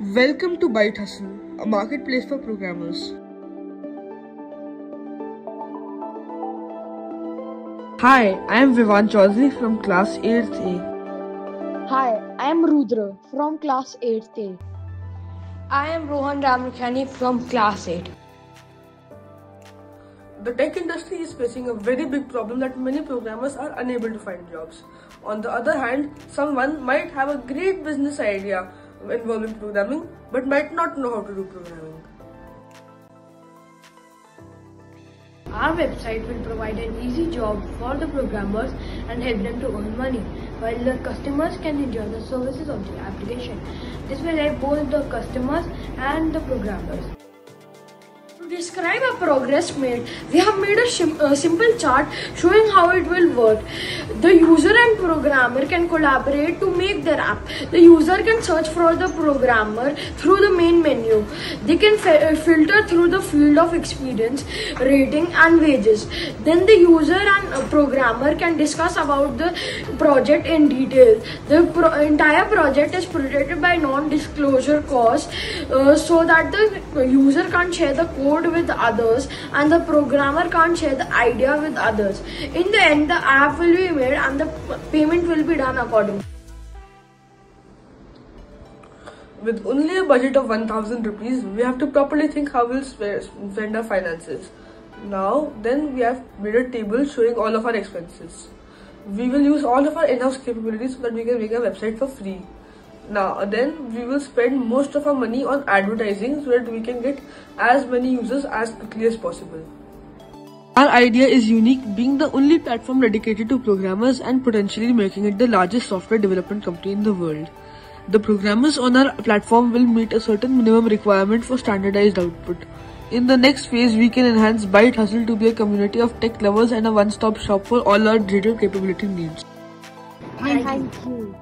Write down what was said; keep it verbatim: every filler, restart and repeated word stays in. Welcome to ByteHustle, a marketplace for programmers. Hi, I am Vivaan Choudhary from class eighth A. Hi, I am Rudra from class eighth A. I am Rohan Ramakhani from class eight. The tech industry is facing a very big problem that many programmers are unable to find jobs. On the other hand, someone might have a great business idea involving programming but might not know how to do programming. Our website will provide an easy job for the programmers and help them to earn money, while the customers can enjoy the services of the application. This will help both the customers and the programmers. Describe a progress made. We have made a uh, simple chart showing how it will work. The user and programmer can collaborate to make their app. The user can search for the programmer through the main menu. They can filter through the field of experience, rating and wages. Then the user and uh, programmer can discuss about the project in detail. The pro entire project is protected by non-disclosure clause uh, so that the user can't share the code with others and the programmer can't share the idea with others. In the end, the app will be made and the payment will be done accordingly. With only a budget of one thousand rupees, we have to properly think how we'll spend our finances. Now then, we have made a table showing all of our expenses. We will use all of our in-house capabilities so that we can make a website for free. Now then, we will spend most of our money on advertising so that we can get as many users as quickly as possible. Our idea is unique, being the only platform dedicated to programmers and potentially making it the largest software development company in the world. The programmers on our platform will meet a certain minimum requirement for standardized output. In the next phase, we can enhance ByteHustle to be a community of tech lovers and a one-stop shop for all our digital capability needs. Thank you.